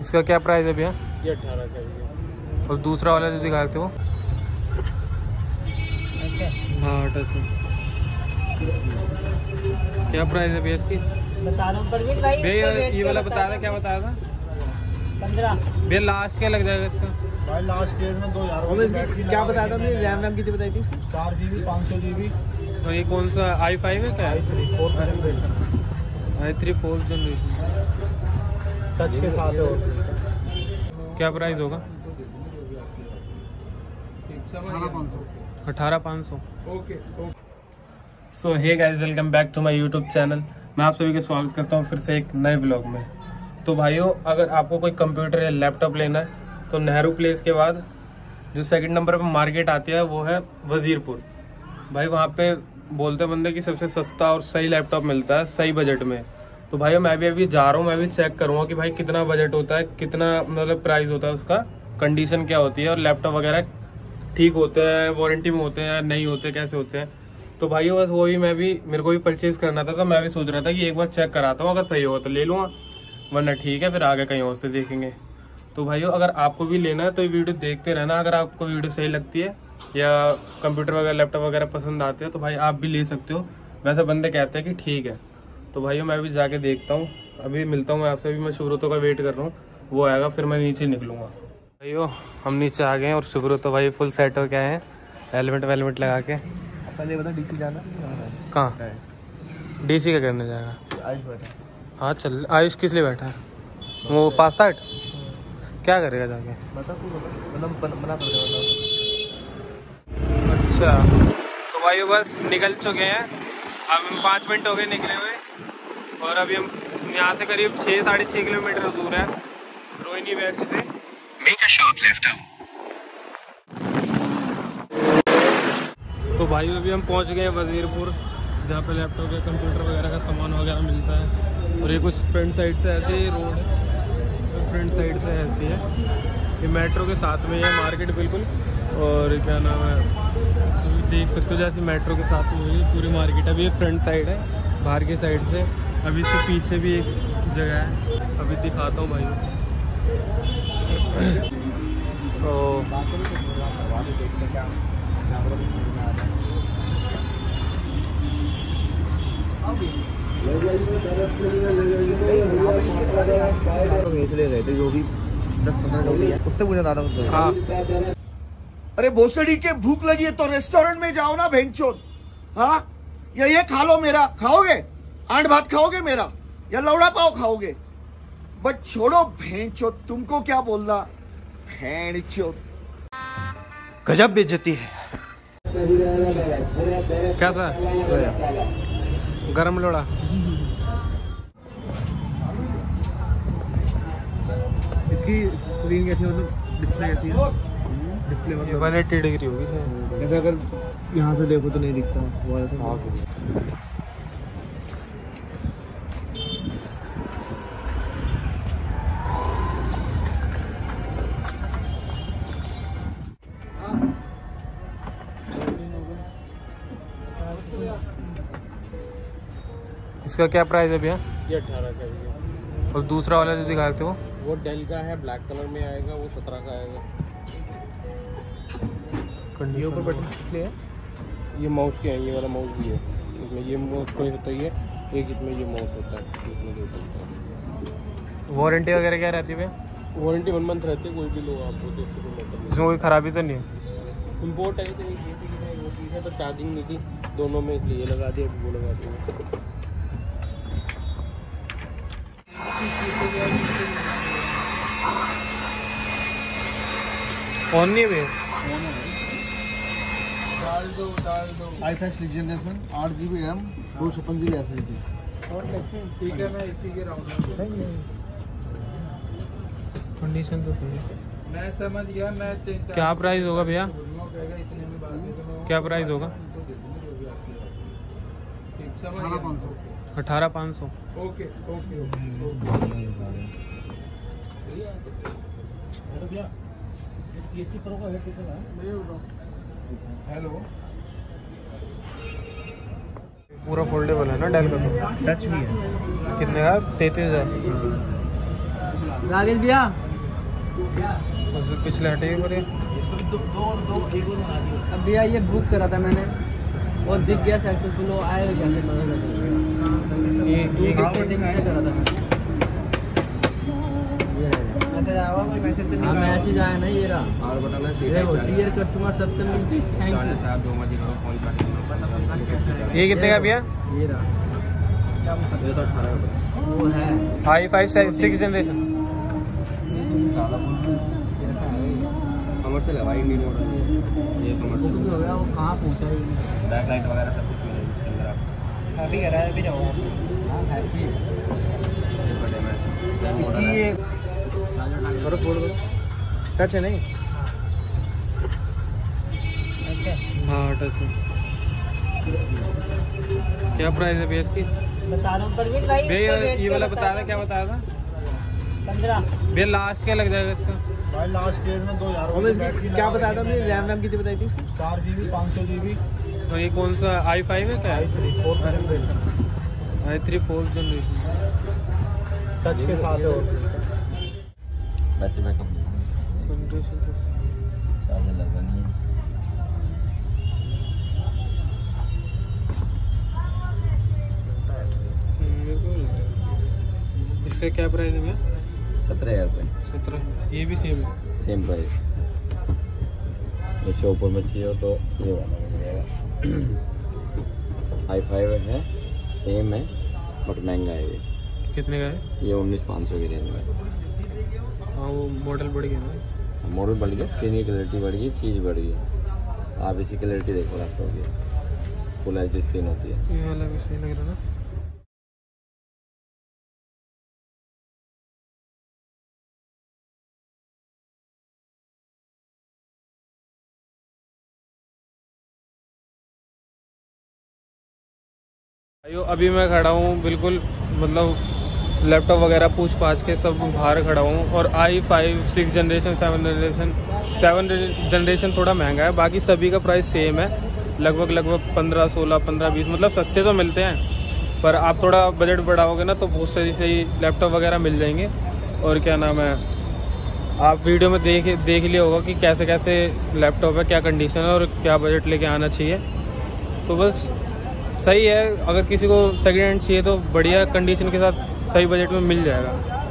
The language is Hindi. इसका क्या प्राइस है भैया? ये 18 का है। और दूसरा वाला जो दिखाते हो? हाँ टच। क्या प्राइस है भैया इसकी? बता रहा हूँ परवीन भाई, भैया ये वाला बता रहा, क्या बताया था? 15। भैया लास्ट क्या लग जाएगा इसका? भाई लास्ट केस में 2000। क्या बताया था मैंने? रैम वैम कितनी बताई थी? 4 GB 500 GB। तो ये कौन सा i5 है क्या? i3 4th जनरेशन टच के साथ हो। क्या प्राइस होगा? 18500। Okay. So hey guys, welcome back to my YouTube channel. मैं आप सभी का स्वागत करता हूं फिर से एक नए व्लॉग में। तो भाइयों, अगर आपको कोई कंप्यूटर या लैपटॉप लेना है तो नेहरू प्लेस के बाद जो सेकंड नंबर पर मार्केट आती है वो है वजीरपुर। भाई वहाँ पे बोलते बंदे कि सबसे सस्ता और सही लैपटॉप मिलता है सही बजट में। तो भाई मैं भी अभी जा रहा हूँ, मैं भी चेक करूँगा कि भाई कितना बजट होता है, कितना मतलब प्राइस होता है उसका, कंडीशन क्या होती है और लैपटॉप वगैरह ठीक होते हैं, वारंटी में होते हैं, नहीं होते, कैसे होते हैं। तो भाई बस वही मैं भी, मेरे को भी परचेज़ करना था, तो मैं भी सोच रहा था कि एक बार चेक कराता हूँ, अगर सही होगा तो ले लूँगा, वरना ठीक है फिर आगे कहीं और से देखेंगे। तो भाई अगर आपको भी लेना है तो ये वीडियो देखते रहना। अगर आपको वीडियो सही लगती है या कंप्यूटर वगैरह लैपटॉप वगैरह पसंद आते हो तो भाई आप भी ले सकते हो, वैसे बंदे कहते हैं कि ठीक है। तो भाई मैं भी जाके देखता हूँ, अभी मिलता हूँ आपसे। अभी मैं शुभ्रतो का वेट कर रहा हूँ, वो आएगा फिर मैं नीचे निकलूँगा। भाइयों हम नीचे आ गए हैं और शुभ्रतो भाई फुल सेट हो गए हैं, हेलमेट वेलमेट लगा के। पहले बता डीसी जाना कहाँ? डीसी क्या करने जाएगा? आयुष बैठा। हाँ चल, आयुष किस लिए बैठा है? वो 65 क्या करेगा जाके? अच्छा तो भाई बस निकल चुके हैं, अब हम 5 मिनट हो गए निकले हुए और अभी हम यहाँ से करीब 6-6.5 किलोमीटर दूर है रोहिणी वेस्ट से। Make a sharp left turn। तो भाई अभी हम पहुँच गए वजीरपुर, जहाँ पे लैपटॉप या कंप्यूटर वगैरह का सामान वगैरह मिलता है। और ये कुछ फ्रंट साइड से ऐसे ही रोड है, फ्रंट साइड से ऐसी है, ये मेट्रो के साथ में है मार्केट बिल्कुल। और क्या नाम है, देख सकते हो जैसे मेट्रो के साथ में हुई पूरी मार्केट। अभी ये फ्रंट साइड है बाहर की साइड से, अभी इसके पीछे भी एक जगह है, अभी दिखाता हूँ भाई। तो जो भी 10-15 उससे मुझे दादा को, अरे भोसड़ी के भूख लगी है तो रेस्टोरेंट में जाओ ना भेंचोद। हाँ ये खा लो, मेरा खाओगे? आंड भात खाओगे मेरा या लौड़ा पाव खाओगे? बट छोड़ो भेंचो, तुमको क्या बोलना भेंचो, गजब बेइज्जती है। क्या था गरम लोड़ा? इसकी स्क्रीन कैसी है? डिस्प्ले कैसी है? डिस्प्ले 180 डिग्री होगी ऐसा, अगर यहाँ से देखो तो नहीं दिखता। इसका क्या प्राइस है भैया? ये 18 का है। और दूसरा वाला जो दिखाते हो? वो डेल का है, ब्लैक कलर में आएगा, वो 17 का आएगा। ये ऊपर बटन किसलिए है? ये माउस के है, ये वाला माउस भी है इसमें, ये माउस कोई होता ही है एक, इसमें ये माउस होता है। वारंटी वगैरह क्या रहती है भैया? वारंटी 1 मंथ रहती है, कोई भी लोग आप बोलते हैं इसमें कोई खराबी तो नहीं है। इम्पोर्ट है तो वो चीज़ है, तो चार्जिंग नहीं थी दोनों में इसलिए लगा दिया, वो लगा दिया। डाल दो i5 6th generation 8 GB RAM 256 GB SSD। ठीक है, मैं इसी के राउंड कंडीशन तो सही है, मैं समझ गया। मैं क्या प्राइस होगा भैया? क्या प्राइस होगा? 18500। Okay okay. हेलो, पूरा फोल्डेबल है ना डेल का? तो टच भी है। कितने का? 33,000। राकेश भैया बस पिछले हटे बोले अब भैया ये बुक करा था मैंने और दिख गया सक्सेसफुल हो आए करा था मैसेज आया नहीं ये रहा और बता डियर कस्टमर सत्यमित थैंक ये कितने का भैया ये रहा वो है आई 5 6 जनरेशन कमर्शियल है भाई इंडियन मॉडल ये कमर्शियल हो गया वो कहाँ पहुँचा है बैक लाइट वगैरह सब कुछ मिलेगा इसके अंदर आप हैप्पी कर रहा है भी जाओ आप हैप्पी ये बड़े में सेम मॉडल है करो छोड़ दो टच है नहीं हाँ टच है क्या प्राइस है बेस की बता रहा हूँ परवीन भाई ये वाला बता रहा क्या बताया था 15 भैया लास्ट क्या लग जाएगा इसका भाई लास्ट केस में 2000 क्या बताया था हमने रैम वैम कितनी बताई थी 4 GB 500 GB तो ये कौन सा i5 है क्या i3 4th जनरेशन टच के साथ है बैटरी बैकअप कंडीशन चार्जर लगा नहीं है इसका क्या प्राइस है भैया 17,000 17 ये भी सेम प्राइस जैसे ऊपर में चाहिए हो तो ये वाला मिल जाएगा i5 है सेम है बट महंगा है ये कितने का है ये 19,500 की रेंज में हाँ वो मॉडल बढ़ गया ना मॉडल बढ़ गया स्क्रीन की क्लैरिटी बढ़ गई चीज़ बढ़ गई आप इसकी क्लैरिटी देखो आपको फुल एचडी स्क्रीन होती है ये वाला भी सही लग रहा ना भाइयों अभी मैं खड़ा हूँ बिल्कुल मतलब लैपटॉप वगैरह पूछ पाछ के सब बाहर खड़ा हूँ और i5 6 जनरेशन 7 जनरेशन थोड़ा महंगा है बाकी सभी का प्राइस सेम है लगभग 15 16 15 20 मतलब सस्ते तो मिलते हैं पर आप थोड़ा बजट बढ़ाओगे ना तो बहुत सही लैपटॉप वगैरह मिल जाएंगे और क्या नाम है आप वीडियो में देख लिया होगा कि कैसे कैसे लैपटॉप है क्या कंडीशन है और क्या बजट लेके आना चाहिए तो बस सही है अगर किसी को सेकंड हैंड चाहिए तो बढ़िया कंडीशन के साथ सही बजट में मिल जाएगा।